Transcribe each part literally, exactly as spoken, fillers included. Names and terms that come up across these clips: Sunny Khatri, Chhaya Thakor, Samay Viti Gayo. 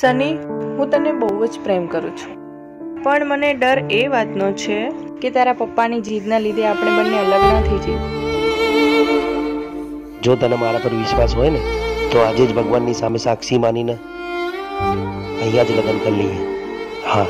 સની, હું તને બહુ જ પ્રેમ કરું છું, પણ મને ડર એ વાતનો છે કે તારા પપ્પાની જીદના લીધે આપણે બંને અલગ ન થઈ જઈએ. જો તને મારા પર વિશ્વાસ હોય ને તો આજે જ ભગવાનની સામે સાક્ષી માનીને અહીંયા જ લગ્ન કરી લઈએ. હા.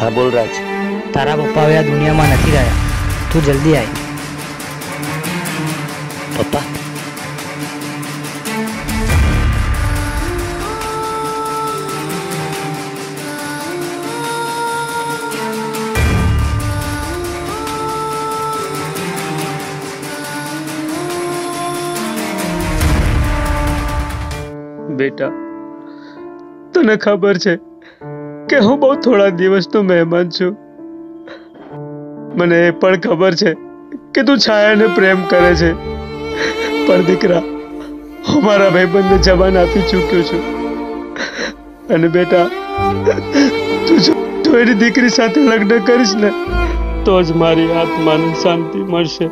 हाँ बोल राज, तारा पप्पा आ दुनिया में नहीं रहा, तू जल्दी आए. पप्पा बेटा, तने खबर छे के हूँ बहुत थोड़ा दिवस तो मेहमान छू. मने पण खबर छे कि तू छाया ने प्रेम करे छे, पर दीकरा हूँ मारा भाईबंधने जवान आपी चूक्यो छू. अने बेटा तू जो तेरी दीकरी साथे लग्न करीश ने तो ज मारी आत्मा ने शांति मळशे.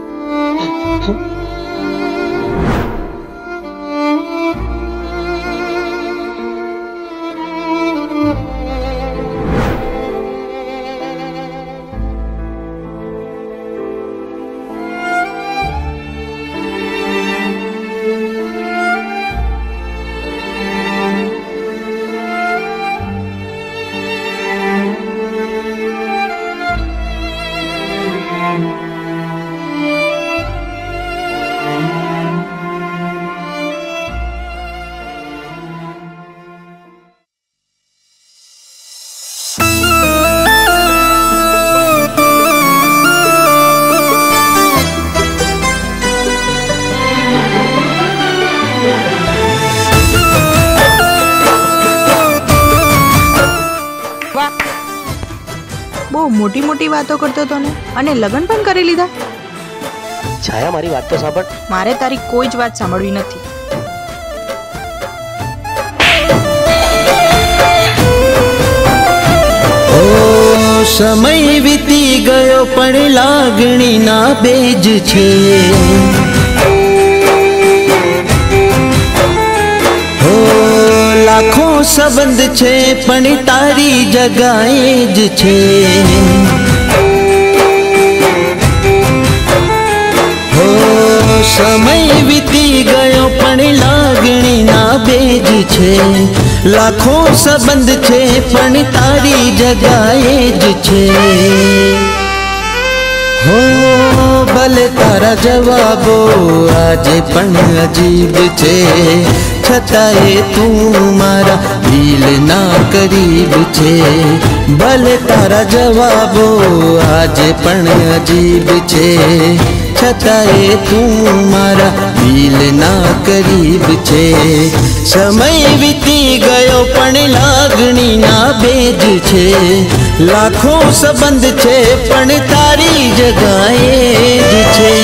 मोटी मोटी बातों करते तो ने अने लगन पण करी लीधा. छाया मारी बात तो सांभळ. मारे तारी कोई ज बात सांभळवी नथी. ओ समय वीती गयो पण लागणी ना बेज छे. ओ लाखो संबंध छे पण तारी जगाए ज छे. हो समय बीती गयो पण लागणी ना बेज छे. लाखों संबंध छे पण तारी जगाए ज छे. हो भले तारा जवाबो आजे पण अजीब छे, छताए तू मारा दिल ना करीब छे. भले तारा जवाबो आजे पण अजीब छे, छताए तू मारा दिल ना करीब छे. समय बीती गयो पण लागणी ना बेज छे. लाखों संबंध छे पण तारी जगाए ज छे.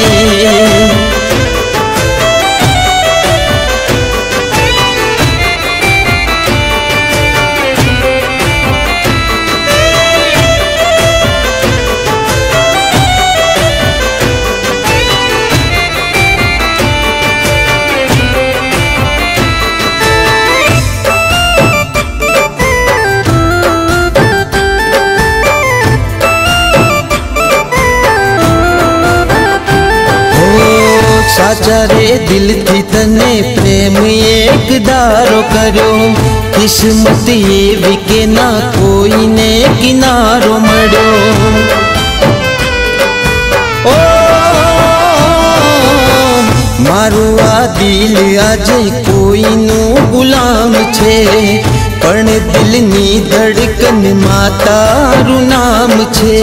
साचा रे दिल थी तने प्रेम एक दारो करो. किस्मत एवी के ना कोई ने किनारो मड़ो. ओ मारू आ दिल आजे कोई नो गुलाम छे, पण दिल नी धड़कन मातारू नाम छे.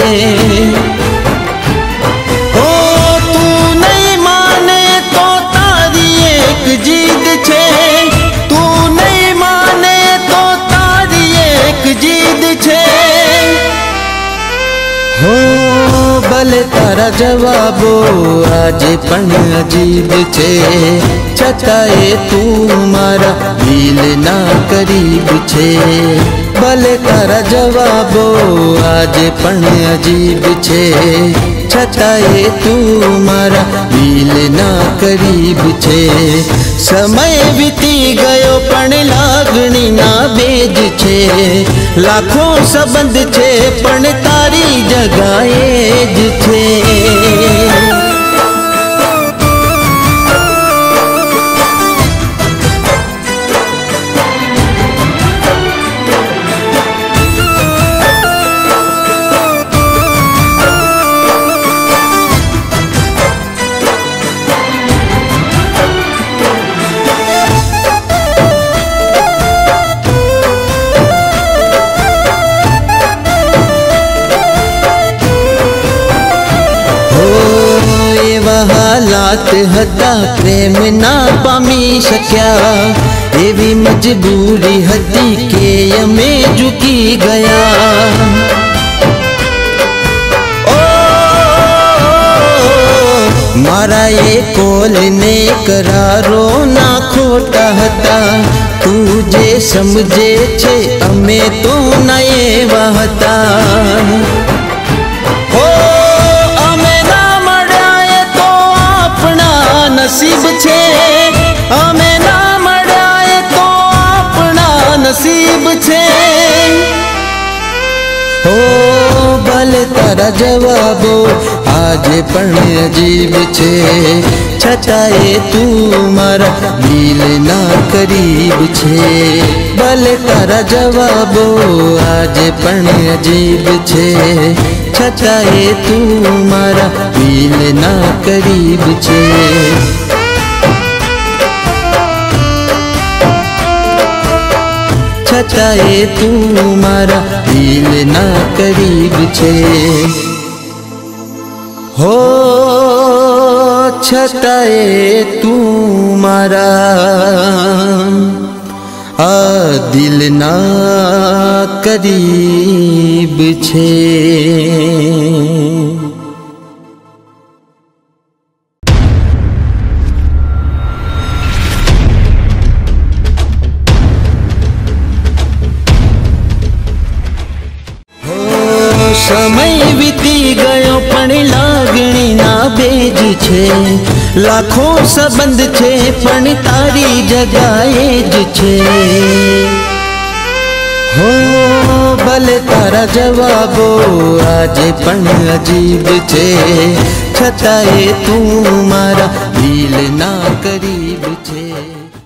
जीद छे तू नहीं माने तो तारी एक जीद छे. मारा जवाबो आज पण अजीब छे, छताए तू मारा दिल ना करीब छे। भले तारा जवाबो आज पण अजीब छे, छताए तू मारा दिल ना करीब छे। समय बीती गयो पण लागणी ना बेज छे, लाखों संबंध छे पण तारी जगाए ज छे। हालात हता प्रेम ना पामी शक्या, एवी मजबूरी हती के यमे झुकी गया। ओ, ओ, ओ, मारा ये कोल ने करारो ना खोटा हता, तुझे समझे छे अमे तो ना ये वहता। नसीब छे हमें ना मराए तो अपना नसीब छे। हो भले तारा जवाबो आज पण अजीब छे, छताए तू मारा दिल ना करीब छे। भले तारा जवाबो आज पण अजीब छे, छताए तू मारा दिल ना करीब छे। छताए तू मारा दिल ना करीब छे। हो छताए तू मारा आ दिल ना करीब छे। समय बीती गयो पण लागणी ना बेज छे, लाखों संबंध छे पण तारी जगाए ज छे। हो भले तारा जवाबो आज पण अजीब छे, छताए तू मारा दिल ना करीब छे।